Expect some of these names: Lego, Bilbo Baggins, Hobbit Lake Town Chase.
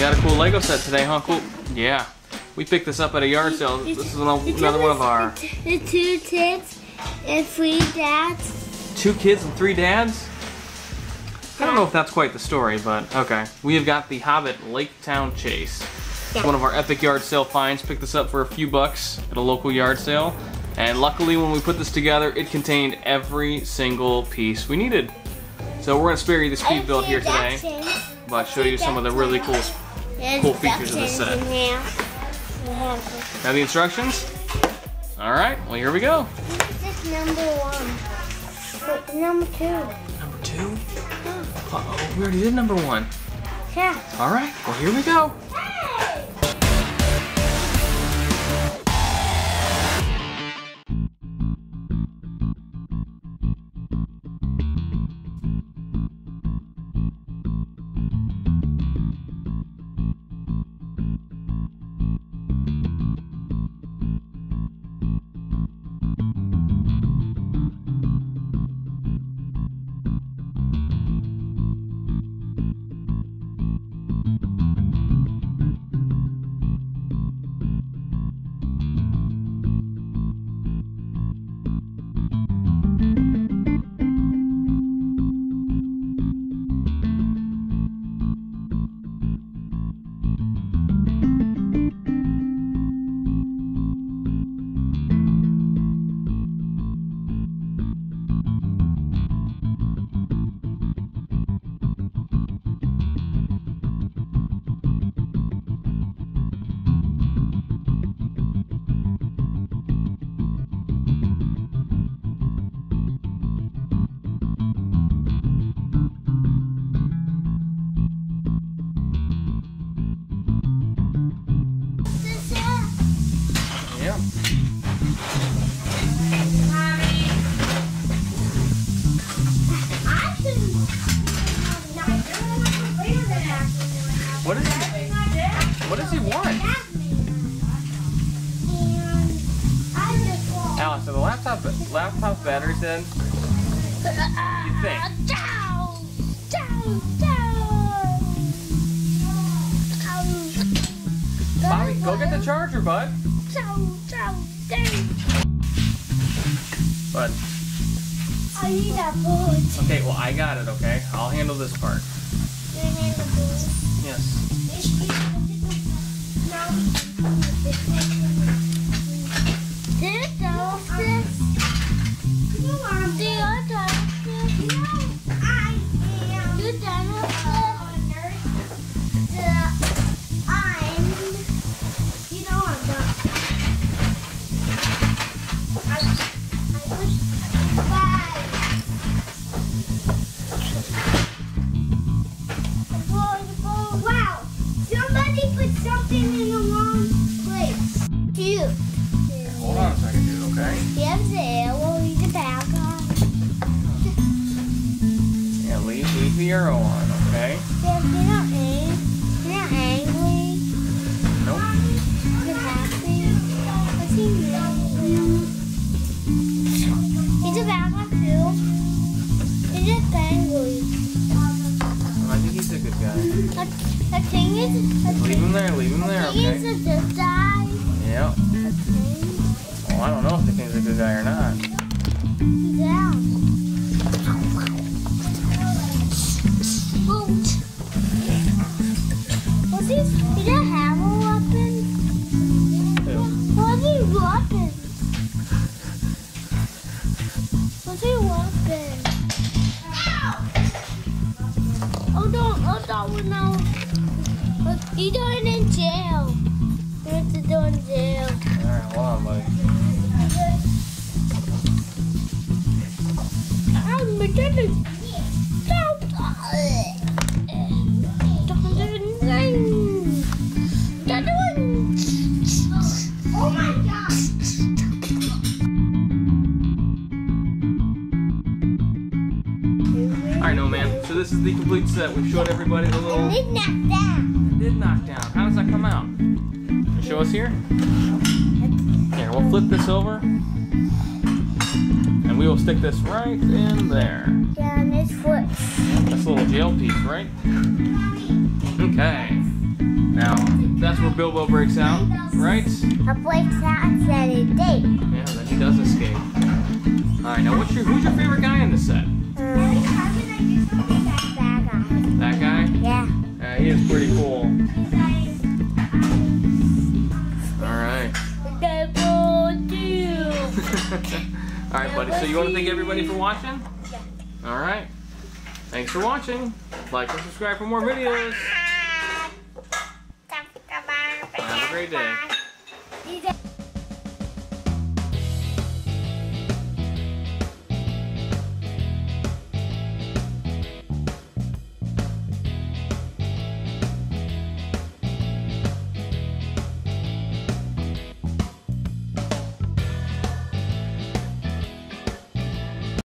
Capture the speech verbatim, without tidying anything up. got a cool Lego set today, huh? Cool. Yeah. We picked this up at a yard sale. This is another one of our... Two kids and three dads. Two kids and three dads? I don't know if that's quite the story, but okay. We have got the Hobbit Lake Town Chase. Yeah. One of our epic yard sale finds. Picked this up for a few bucks at a local yard sale. And luckily when we put this together, it contained every single piece we needed. So we're going to spare you the speed build here today, but I'll show you some of the really cool, cool features of the set. Now the instructions? All right, well here we go. This is number one, but number two. Number two? Uh-oh, we already did number one. Yeah. All right, well here we go. What is he? What does he want? Alice, are the laptop laptop batteries dead? You think? Down, down, down. Bobby, go get the charger, bud. Down, down, down. Bud. I need that board. Okay, well I got it. Okay, I'll handle this part. You handle this. Yes. Arrow on, okay? Yeah, you're not angry. You're not angry. Nope. You're happy. What's he doing? He's a bad guy too. He's just angry. I think he's a good guy. I, I think it's a, leave him there, leave him there, okay? I think he's a good guy. Yep. Okay. Well, I don't know if they think he's a good guy or not. He's out. Did I have a weapon? Yeah. What's a weapon? What's a weapon? Ow! Oh no, oh no, oh no. He's doing in jail. What's he doing in jail? Alright, hold on, buddy. Oh my goodness. So this is the complete set. We've showed everybody the little... It did knock down. It did knock down. How does that come out? Can you show us here? Here, we'll flip this over. And we will stick this right in there. Yeah, and this flips. That's a little jail piece, right? Okay. Now, that's where Bilbo breaks out, right? He breaks out and says it did. Yeah, then he does escape. Alright, now what's your, who's your favorite guy in the set? Um, that guy. That guy? Yeah. Yeah, he is pretty cool. Alright. Alright, buddy, so you want to thank everybody for watching? Yeah. Alright. Thanks for watching. Like and subscribe for more videos. Have a great day.